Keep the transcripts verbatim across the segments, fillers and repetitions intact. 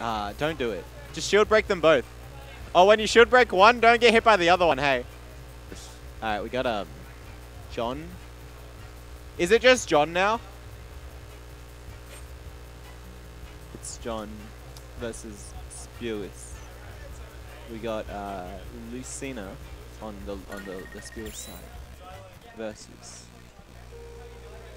Uh, don't do it. Just shield break them both. Oh, when you shield break one, don't get hit by the other one, hey. Alright, we got um, John. Is it just John now? It's John versus Spewis. We got uh, Lucina on the on the, the Spewis side versus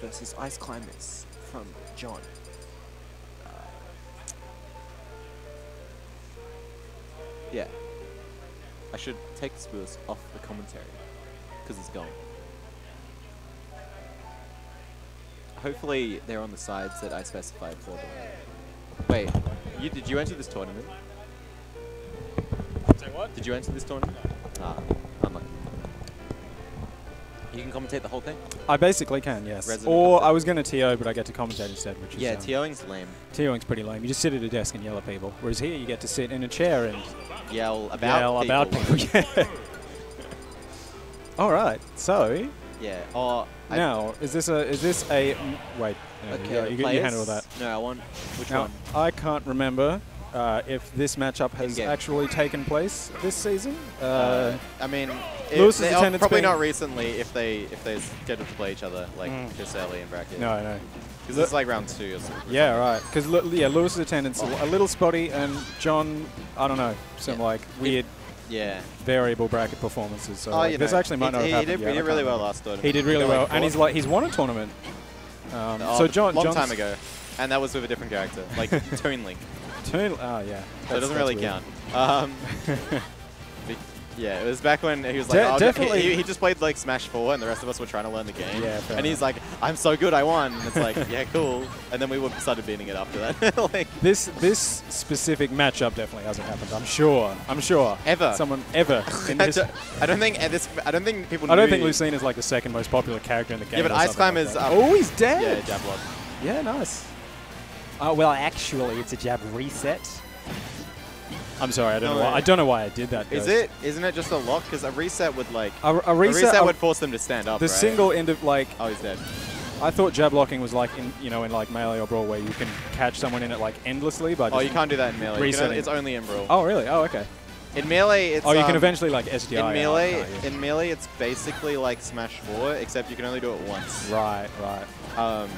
versus Ice Climbers from John. Uh, yeah, I should take the Spewis off the commentary because it's gone. Hopefully they're on the sides that I specified for them. Wait, you did you enter this tournament? Say what? Did you enter this tournament? Ah, unlucky. You can commentate the whole thing? I basically can, yes. Resident or commentator. I was going to T O, but I get to commentate instead, which is... Yeah, um, TOing's lame. TOing's pretty lame. You just sit at a desk and yell at people. Whereas here, you get to sit in a chair and... Yell about yell people. Yell about people, yeah. All right, so... Yeah, or... I now, is this a... Is this a m wait, no, okay, you, you, you handle that. No, I want... Which now, one? I can't remember uh, if this matchup has actually taken place this season. Uh, uh, I mean... Lewis is probably not recently if they if they scheduled to play each other, like, mm. just early in bracket. No, no. Because it's like round two or something. Yeah, right. Because, yeah, Lewis's attendance oh. a little spotty, and John, I don't know, some, yeah. like, weird... It Yeah. variable bracket performances. So oh, like, this know, actually might he, not have happened. He did, yet, he did really well last tournament. He did really he well, like and he's like he's won a tournament. Um, oh, so John, long John's time ago, and that was with a different character, like Toon Link. Toon, oh yeah. So it doesn't really weird. count. Um, yeah, it was back when he was like, De oh, definitely. He, he just played like Smash four, and the rest of us were trying to learn the game. Yeah, and he's right. like, I'm so good, I won. And it's like, yeah, cool. And then we started beating it after that. like this this specific matchup definitely hasn't happened. I'm sure. I'm sure. Ever. Someone ever. in I, this don't, I don't think uh, this. I don't think people. I don't think Lucina is like the second most popular character in the game. Yeah, but Ice Climbers. Like um, oh, he's dead. Yeah, jab lock. Yeah, nice. Oh well, actually, it's a jab reset. I'm sorry, I don't no, know why. I don't know why I did that. Is it? Isn't it just a lock? Because a reset would like a, a reset, a reset a would force them to stand up. The right? single end of like. Oh, he's dead. I thought jab locking was like in you know in like Melee or Brawl where you can catch someone in it like endlessly. But oh, you can't do that in Melee. Can, it's only in Brawl. Oh really? Oh okay. In Melee, it's. Oh, you um, can eventually like S D I. In Melee, out, yeah. in Melee, it's basically like Smash four, except you can only do it once. Right, right. Um.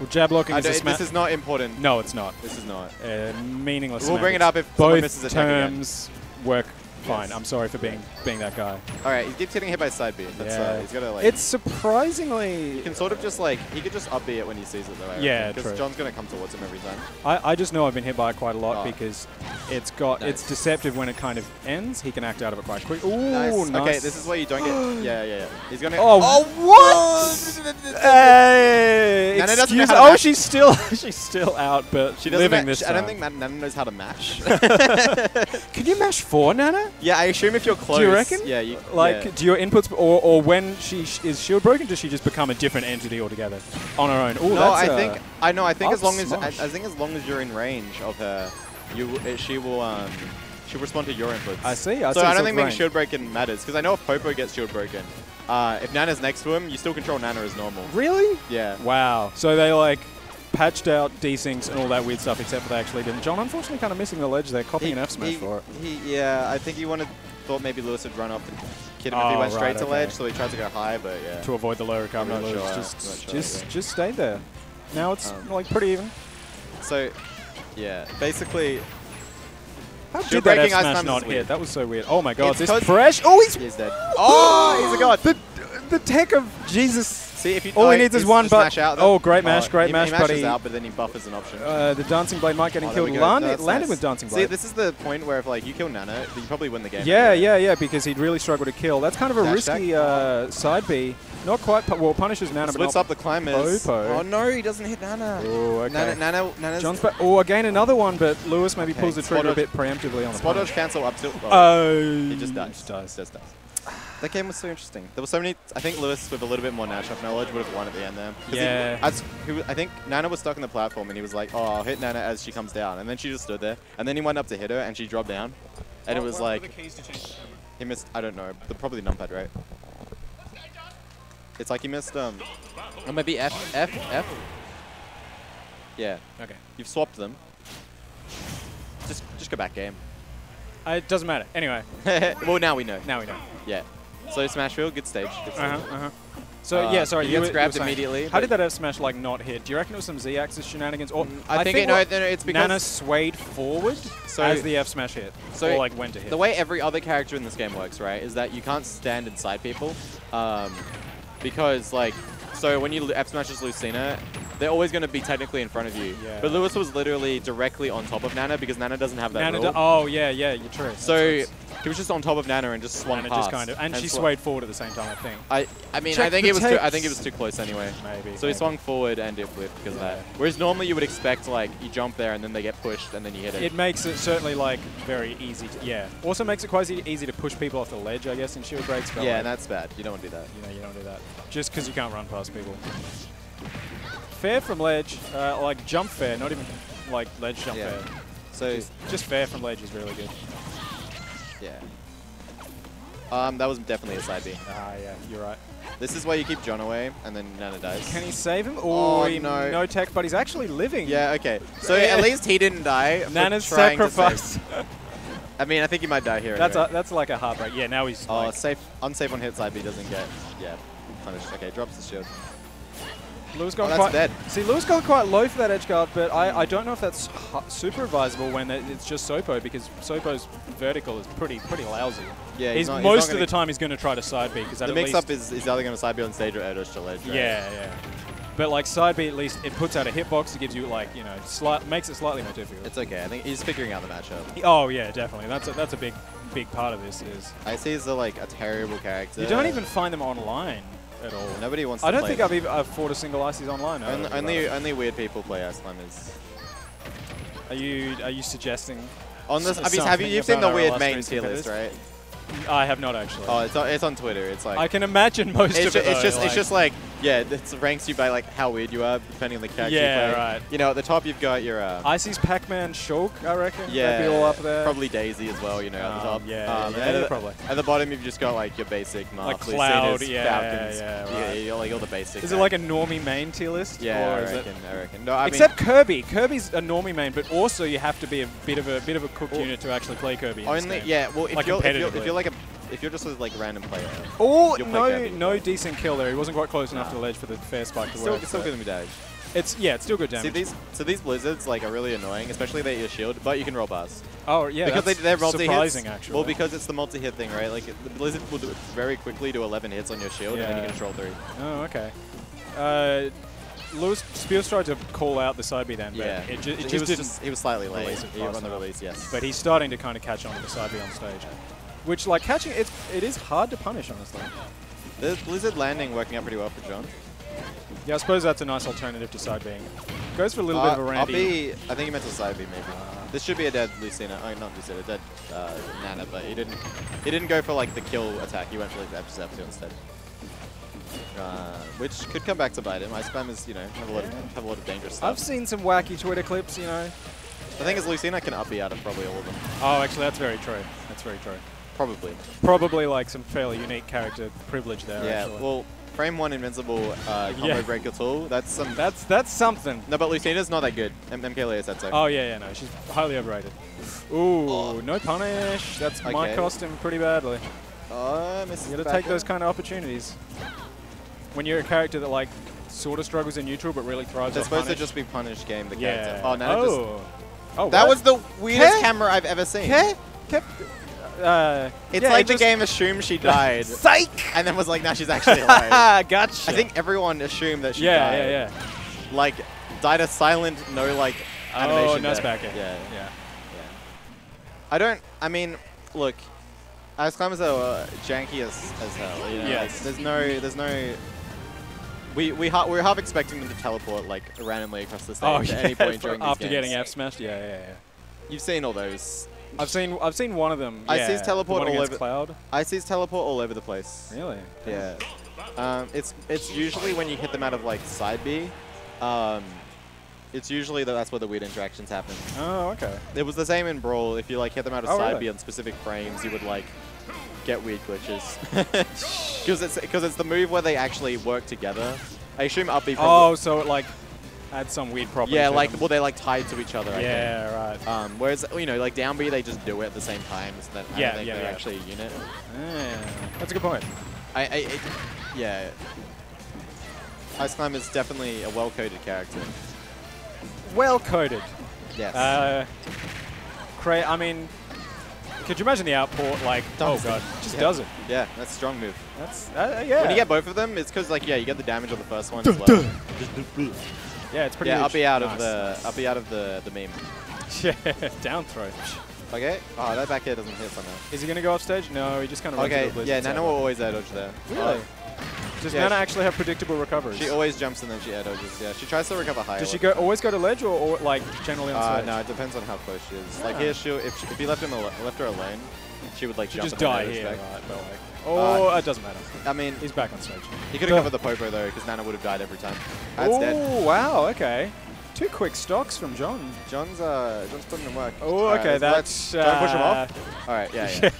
Well, jab locking is This is not important. No, it's not. This is not. Uh, meaningless. We'll bring it up if someone misses a attack again. Both terms work fine. Yes. I'm sorry for being being that guy. All right, he keeps getting hit by side B. That's, yeah. uh, he's gotta, like, it's surprisingly... You can sort of just like... He could just up B it when he sees it though, I Yeah, reckon, true. Because John's going to come towards him every time. I, I just know I've been hit by it quite a lot oh. because it's got nice. it's deceptive when it kind of ends. He can act out of it quite quick. Ooh, nice. nice. Okay, this is where you don't get... Yeah, yeah, yeah. He's going to... Oh, oh, what? Hey! Nana doesn't know how to match. Oh, she's still, she's still out, but she doesn't living this time. I don't think Nana knows how to mash. Can you mash four, Nana? Yeah, I assume if you're close... Do you reckon? Yeah, you... Like, yeah. do your inputs... Or, or when she sh is shield broken, does she just become a different entity altogether on her own? Ooh, no, that's I think... I know, I think as long as... I, I think as long as you're in range of her, you, uh, she will... Um, she'll respond to your inputs. I see, I so see. So I don't think being shield broken matters, because I know if Popo gets shield broken, uh, if Nana's next to him, you still control Nana as normal. Really? Yeah. Wow. So they, like... patched out desyncs and all that weird stuff, except they actually didn't. John, unfortunately, kind of missing the ledge there, copying an F smash for it. He, yeah, I think he wanted, thought maybe Lewis would run off and kid him oh, if he went right, straight okay. to ledge, so he tried to go high, but yeah. To avoid the low recovery, sure, just, sure, just, yeah. just stay there. Now it's um, like pretty even. So, yeah, basically. How did that F smash not hit? That was so weird. Oh my god, it's this fresh. Oh, he's, he's dead. Oh, he's a god. The, the tech of Jesus. See, if you All he needs is one, but out, oh, great mash, great he, mash, he mashes buddy. out, but then he buffers an option. Uh, the dancing blade might get him oh, killed. Land, no, landed nice. with dancing blade. See, this is the point where if like you kill Nana, you probably win the game. Yeah, yeah, yeah, because he'd really struggle to kill. That's kind of a Dash risky uh, side B. Not quite. Well, punishes Nana, Splits but up the climbers. Popo. Oh no, he doesn't hit Nana. Oh, okay. Nana, Nana, Nana's John's back. Oh, again another one, but Lewis maybe okay. pulls the trigger a bit preemptively on the Spot dodge cancel up tilt. Oh, he just dies. Just dies. That game was so interesting. There were so many... I think Lewis, with a little bit more matchup knowledge, would have won at the end there. Yeah. He, as, he, I think Nana was stuck on the platform, and he was like, oh, I'll hit Nana as she comes down. And then she just stood there. And then he went up to hit her, and she dropped down. And oh, it was like... The keys to change he missed... I don't know. The, probably numpad, right? It's like he missed... um, Or maybe F, F, F? Yeah. Okay. You've swapped them. Just just go back game. Uh, it doesn't matter. Anyway. Well, now we know. Now we know. Yeah. So Smash Wheel, good stage. Good stage. Uh huh. Uh huh. So uh, yeah, sorry. He gets you grabbed immediately. How did that F smash like not hit? Do you reckon it was some Z-axis shenanigans? Or I, I think, think it, no, no, it's because Nana swayed forward so as the F smash hit, so or like when to hit. The way every other character in this game works, right, is that you can't stand inside people, um, because like, so when you F smashes Lucina, they're always going to be technically in front of you. Yeah. But Lewis was literally directly on top of Nana because Nana doesn't have that Nana rule. Oh yeah, yeah, you're true. So. Nice. He was just on top of Nana and just swung Nana past. Just kind of, and, and she swayed forward at the same time, I think. I, I mean, Check I think it was too, I think it was too close anyway. Maybe. So maybe. He swung forward and it flipped because yeah. of that. Whereas normally you would expect like you jump there and then they get pushed and then you hit it. It makes it certainly like very easy. To, yeah. Also makes it quite easy to push people off the ledge, I guess, in shield breaks. But yeah, like, and that's bad. You don't want to do that. You know, you don't do that. Just because you can't run past people. Fair from ledge, uh, like jump fair, not even like ledge jump yeah. fair. So just, just fair from ledge is really good. Yeah. Um, that was definitely a side B. Ah, yeah, you're right. This is where you keep John away, and then Nana dies. Can he save him? Ooh, oh, he no. no tech, but he's actually living. Yeah, okay. So yeah. at least he didn't die. Nana's sacrifice. I mean, I think he might die here. That's anyway. a, that's like a heartbreak. Yeah, now he's. Oh, like safe, unsafe on hit side B doesn't get. Yeah, punished. Okay, drops the shield. Lewis got oh, quite dead. See, Lewis got quite low for that edge guard, but I, I don't know if that's super advisable when it's just Sopo, because Sopo's vertical is pretty pretty lousy. Yeah, he's not, most he's of the time he's going to try to side B because the mix up is he's either going to side B on stage or edge to ledge. Right? Yeah, yeah. But like side B, at least it puts out a hitbox. It gives you like you know, slight makes it slightly more difficult. It's okay. I think he's figuring out the matchup. He, oh yeah, definitely. That's a, that's a big big part of this is. Ice is a, like a terrible character. You don't even find them online. At all. Nobody wants. I to don't play think I've even I've fought a single Ices online. Only only, only weird people play Ice Climbers. Are you are you suggesting? On this, I mean, have you you've seen the weird main tier list, right? I have not actually. Oh, it's on, it's on Twitter. It's like I can imagine most of it. Though, it's just like it's just like yeah, it ranks you by like how weird you are depending on the character. Yeah, you play. Right. You know, at the top you've got your um, Ices, Pac-Man, Shulk. I reckon. Yeah, that'd be all up there. Probably Daisy as well. You know, um, at the top. Yeah, um, yeah, yeah, at yeah the, probably. At the bottom you've just got like your basic marks. Like Cloud, Lucinas, yeah, Falcons, yeah, yeah, right. yeah, like all the basics. Is there. It like a normie main tier list? Yeah, or I reckon. Is it? I reckon. No, I except mean, Kirby. Kirby's a normie main, but also you have to be a bit of a bit of a cooked unit to actually play Kirby. Only yeah, well if you're if you're like a if you're just a like random player. Oh no, no decent kill there. He wasn't quite close enough to ledge for the fair spike to work. It's still good damage. It's yeah, it's still good damage. See these, so these blizzards like are really annoying, especially they your shield, but you can roll past. Oh yeah, because that's they they're multi surprising hits. Actually. Well, because it's the multi-hit thing, right? Like the blizzard will do it very quickly do eleven hits on your shield, yeah. and then you control three. Oh okay. Uh, Lewis Spewis tried to call out the side B then, but yeah. it, ju it just he was didn't. Just, he was slightly late. He was on the release, yes. But he's starting to kind of catch on to the side B on stage, which like catching it's it is hard to punish honestly. The blizzard landing working out pretty well for John. Yeah, I suppose that's a nice alternative to side Bing. Goes for a little uh, bit of a Randy. I'll be, I think he meant to side B maybe. Uh, this should be a dead Lucina. Oh, not Lucina, dead uh, Nana, but he didn't He didn't go for like the kill attack. He went for like the F two instead. Uh, which could come back to bite him. Ice Climbers, you know, have a, lot of, have a lot of dangerous stuff. I've seen some wacky Twitter clips, you know. The thing is Lucina can up B out of probably all of them. Oh, actually, that's very true. That's very true. Probably. Probably like some fairly unique character privilege there, yeah, actually. Well, Frame one invincible uh, combo yeah. breaker tool. That's some. That's that's something. No, but Lucina's not that good. M K L A is that so. Oh yeah, yeah, no, she's highly overrated. Ooh, oh. no punish. That's okay. might cost him pretty badly. Oh, misses. You gotta take one. Those kind of opportunities. When you're a character that like sort of struggles in neutral but really thrives. They're supposed punish. to just be punish game. The yeah. character. Oh, Nana oh. just. Oh, that what? was the weirdest K? camera I've ever seen. K? K? Uh, it's yeah, like the game assumed she died. Psych! And then was like, nah, she's actually alive. Gotcha. I think everyone assumed that she yeah, died. Yeah, yeah, yeah. Like, died a silent, no, like, animation. Oh, nice back end. Yeah. yeah, yeah. I don't, I mean, look, Ice Climbers are janky as, as hell. You know? Yes. Like, there's no, there's no, we, we, ha we're half expecting them to teleport, like, randomly across the stage oh, at yeah, any point during these after games. Getting F smashed? Yeah, yeah, yeah. You've seen all those. I've seen I've seen one of them. Yeah. Ice's teleport the all over Cloud. Ice's teleport all over the place. Really? Yeah. Um, it's it's usually when you hit them out of like side B. Um, it's usually that that's where the weird interactions happen. Oh, okay. It was the same in Brawl. If you like hit them out of oh, side really? B on specific frames, you would like get weird glitches. Because it's because it's the move where they actually work together. I assume up B. From oh, so it like had some weird property. Yeah, like, them. well, they're like tied to each other, I yeah, think. right. Um, whereas, you know, like down B, they just do it at the same time. So that, yeah, I don't think yeah, they're yeah. actually a unit. Yeah. That's a good point. I, I it, yeah. Ice Climber is definitely a well-coded character. Well-coded. Yes. Uh, cra I mean, could you imagine the outport? Like, does oh god, it. just yeah. does it. Yeah, that's a strong move. That's uh, yeah. When you get both of them, it's because like yeah, you get the damage on the first one. Duh, as well. Duh. Yeah, it's pretty. Yeah, up be out nice. of the up be out of the the meme. Yeah, down throw. Okay. Oh, that back air doesn't hit somehow. Is he gonna go off stage? No, he just kind of. Okay. Runs yeah, Nana will always air dodge there. Really? Oh. Does yeah, Nana actually have predictable recoveries? She always jumps and then she air dodges. Yeah, she tries to recover higher. Does she go always go to ledge or, or like generally on stage? Uh, no, it depends on how close she is. Yeah. Like here, she if she, if you left him left her alone, she would like she jump just and die here. Right, but like, oh, uh, it doesn't matter. I mean, he's back on stage. He could have covered the popo though, because Nana would have died every time. That's dead. Oh wow, okay. Two quick stocks from John. John's uh, John's putting in work. Oh, okay, right, that's. Don't uh, push him off. All right, yeah,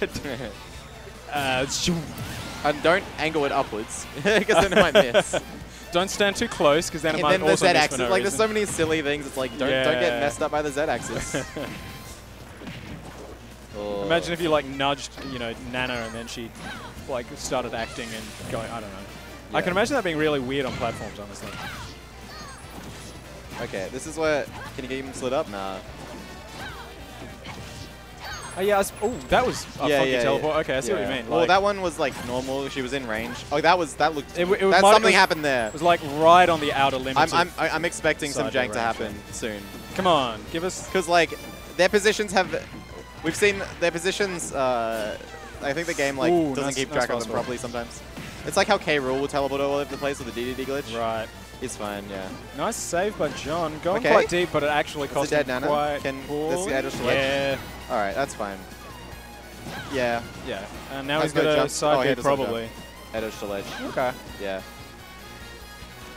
yeah. uh, And don't angle it upwards, because then it might miss. Don't stand too close, because then it and might then also the Z axis. No like, reason. There's so many silly things. It's like, don't yeah. don't get messed up by the Z axis. oh. Imagine if you like nudged, you know, Nana, and then she like started acting and going. I don't know. Yeah. I can imagine that being really weird on platforms, honestly. Okay, this is where can you get him slid up? Nah. Oh, yeah, oh, that was a yeah, funky yeah, teleport. Yeah. Okay, I see yeah. what you mean. Like, well, that one was like normal. She was in range. Oh, that was that looked. It, it was that something was, happened there. It was like right on the outer limit. I'm I'm, I'm expecting some jank range. to happen soon. Come on, give us. Because like their positions have, we've seen their positions. Uh, I think the game like Ooh, doesn't nice, keep track nice of them properly sometimes. It's like how K. Rool will teleport all over the place with the D D D glitch. Right. It's fine, yeah. Nice save by John. Going okay. quite deep, but it actually cost him Nana? quite Can this guy just Yeah. All right, that's fine. Yeah. Yeah. And now Let's he's got go a side oh, B probably. Head edge to ledge. Okay. Yeah.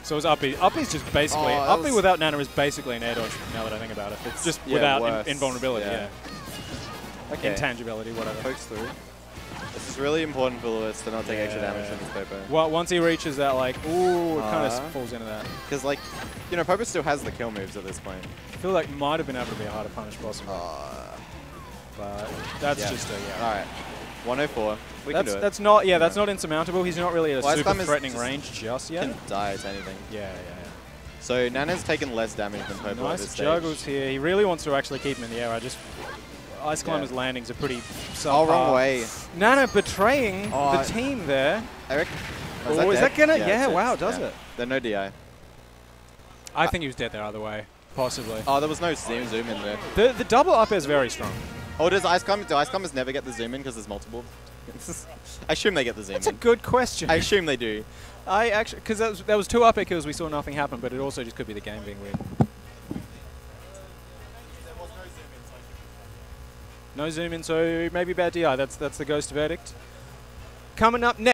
So it's up B. Up B's just basically... Oh, up B without Nana is basically an air dodge, now that I think about it. It's just yeah, without in invulnerability, yeah. yeah. Okay. Intangibility, whatever. Pokes through. This is really important for Lewis to not take yeah. extra damage from his Popo. Well, once he reaches that, like, ooh, it uh, kind of falls into that. Because, like, you know, Popo still has the kill moves at this point. I feel like might have been able to be a harder punish possibly. Uh, but that's yeah. just a, yeah. All right. one oh four. We that's, can do it. That's not, yeah, that's yeah. not insurmountable. He's not really at a well, super threatening just range just yet. He can die to anything. Yeah, yeah, yeah. So, Nana's taken less damage than Popo nice at this stage. Nice juggles here. He really wants to actually keep him in the air. I just... Ice Climber's yeah. landings are pretty subpar. Oh, wrong way. Nana betraying oh, the team there. Eric? Oh, is, oh, that, is that gonna? Yeah, yeah wow, it does yeah. it? There's no D I. I uh, think he was dead there either way, possibly. Oh, there was no zoom zoom in there. The the double up air is very strong. Oh, does Ice Climber? Do Ice Climbers never get the zoom in because there's multiple? I assume they get the zoom That's in. That's a good question. I assume they do. I actually, because that was, that was two up air kills, we saw nothing happen, but it also just could be the game being weird. No zoom in, so maybe bad D I. That's that's the ghost verdict. Coming up next.